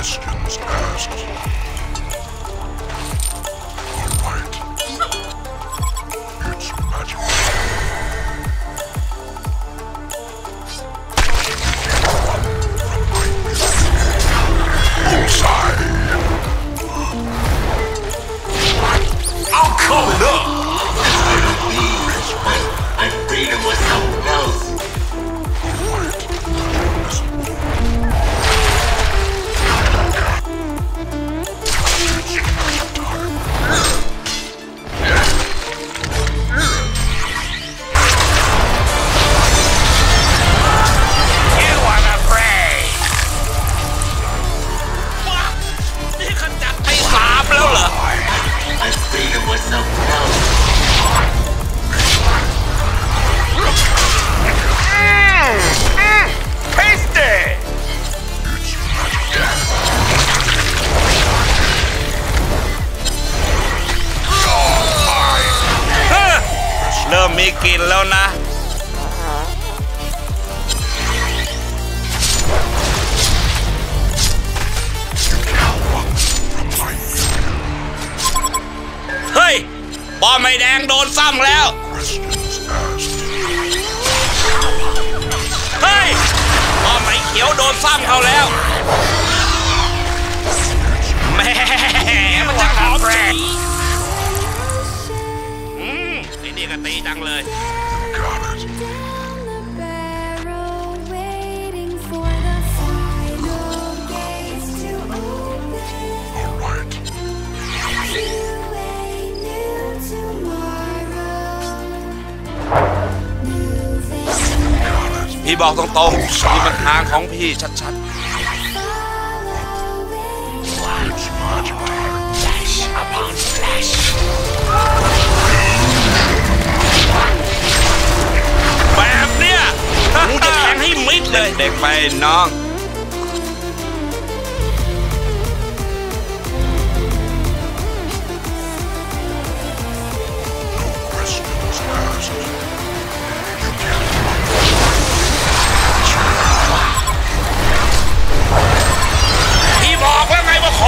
questions asked. All right. It's magical. You get one from my bullseye. I'm coming up. I'm freedom with someone else.พี่บอกตรงๆนี่มันทางของพี่ชัดๆแบบเนี้ยมึงจะแทงให้มิดเลยเด็กไปน้องข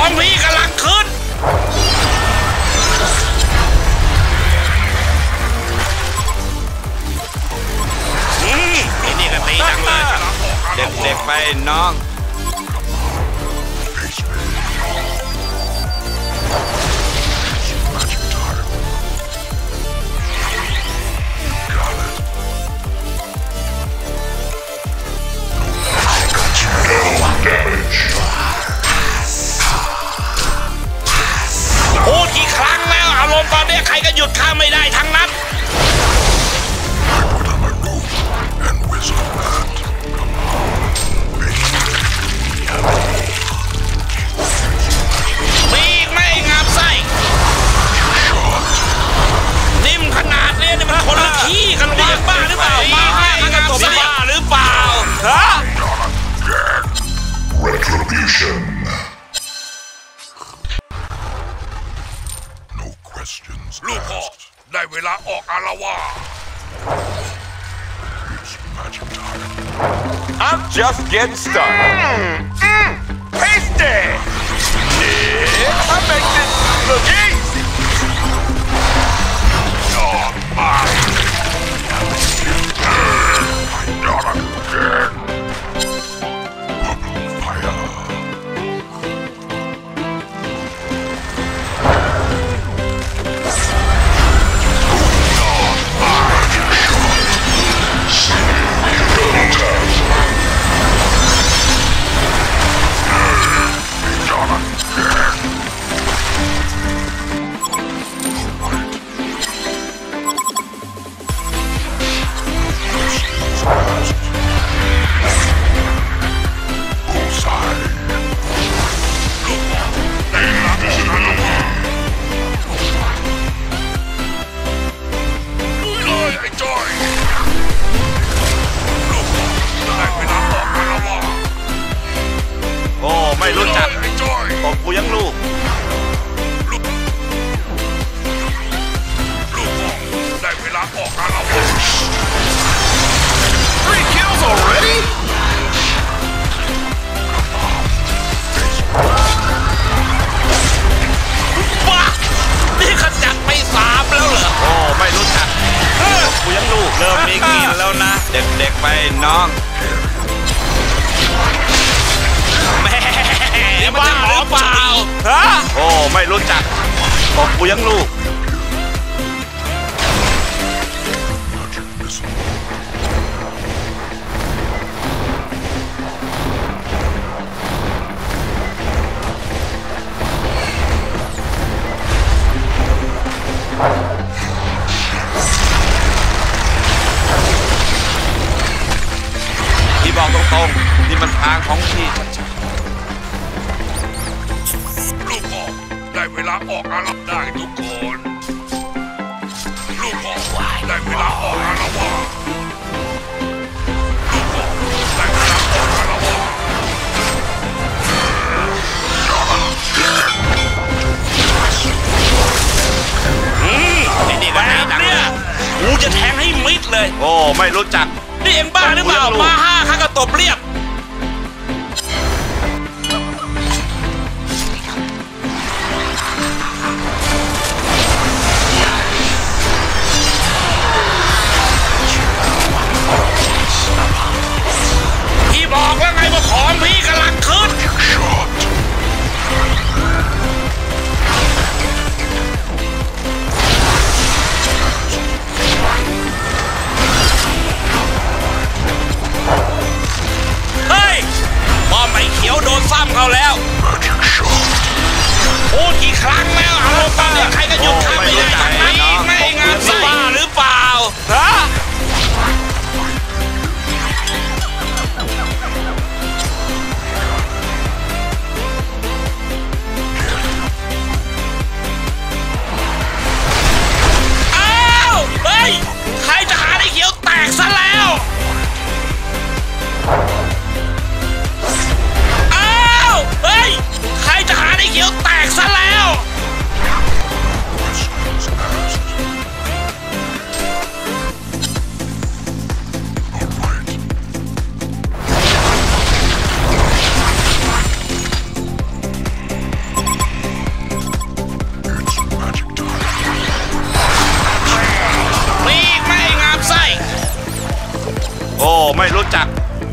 องพี่กำลังขึ้นนี่ก็ตีดังเลยเด็กๆไปน้องตอนนี้ใครก็หยุดข้าไม่ได้ทั้งนั้นมีอีกไม่งามไส้นิ่มขนาดนี้มันคนละขี้กันวะบ้าหรือเปล่ามีไม่งามไส้บ้าหรือเปล่าฮะ Retributionลูกพ่อได้เวลาออกอาละวาด I'm just getting started. Tasty. Yeah, I make this look easy. Not mine. I got it again. Bubble fire.Three kills already? เด็กๆไปน้องแม่นี่มันจะหมอเปล่าฮะโอ้ไม่รู้จักบอกกูยังลูกบอกตรงๆนี่มันทางของพี่ลูกพ่อได้เวลาออกอาลับได้ทุกคนลูกพ่อได้เวลาออกอาลับว่าลูกพ่อได้เวลาออกอาลับว่านี่แบบเนี้ยกูจะแทงให้มิดเลยโอ้ไม่รู้จักนี่เอ็งบ้าหรือเปล่ามาห้าข้าก็ตบเรียบที่บอกว่าไงว่าของพี่กำลังขึ้นโดนซ้ำเขาแล้วโอ้กี่ครั้งแล้วเอาลงไปใครก็หยุดทำไม่ได้ไม่งานใส่บ้าหรือเปล่าฮะอ้าวเฮ้ยใครจะหาได้เขียวแตกซะแล้วเฮ้ยใครจะหาได้เขียวแตกซะแล้วรีบไม่งามไส้โอ้ไม่รู้จัก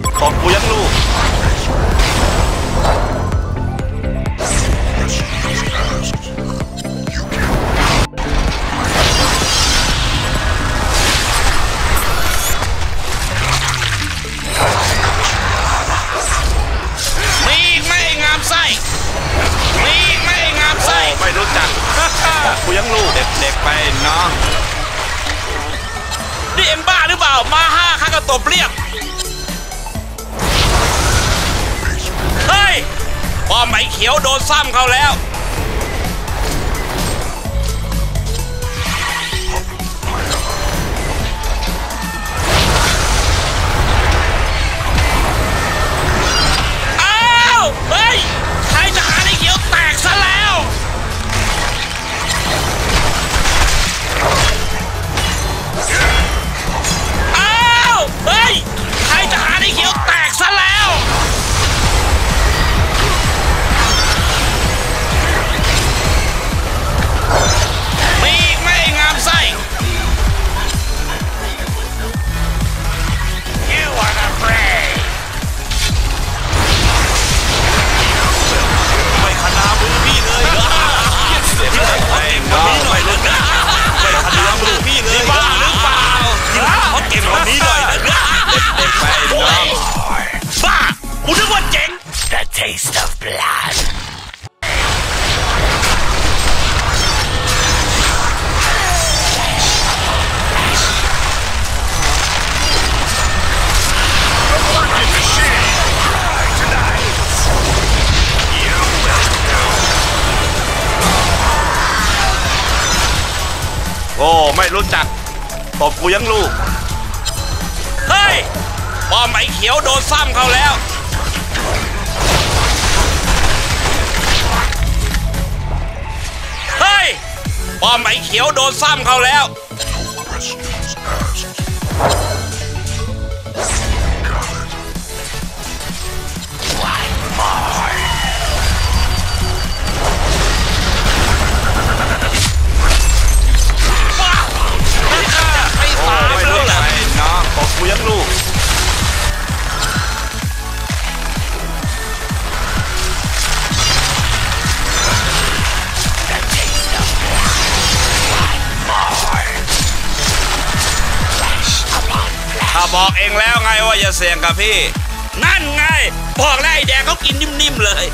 ตบกูยังลูกกูยังลูกเด็กๆไปน้องนี่เอ็มบ้าหรือเปล่ามาห้าข้าก็ตบเรียบเฮ้ยพอไม้เขียวโดนซ้ำเขาแล้วอ้าวเฮ้ยใครจะหาไอ้เขียวแตกซะแล้วเฮ้ยใครจะหาได้เขียวแตกซะแล้วมีไม่งามไส้ไม่ขนามือพี่เลยเจ็บเลยไม่รู้นะไม่ขนามือพี่เลยบ้าหรือเปล่าเขาเก็บแบบนี้หน่อยบ้าคุณนึกว่าเจ๋ง The taste of blood โอ้ไม่รู้จักตบกูยังลูกเฮ้ยบอมไอ้เขียวโดนซ้ำเขาแล้วเฮ้ยบอมไอ้เขียวโดนซ้ำเขาแล้วว้าวไม่ตายแล้วเหรอน้องตบกูยังลูก บอกเองแล้วไงว่าอย่าเสี่ยงกับพี่นั่นไงบอกแล้วไอ้แดงเขากินนิ่มๆเลย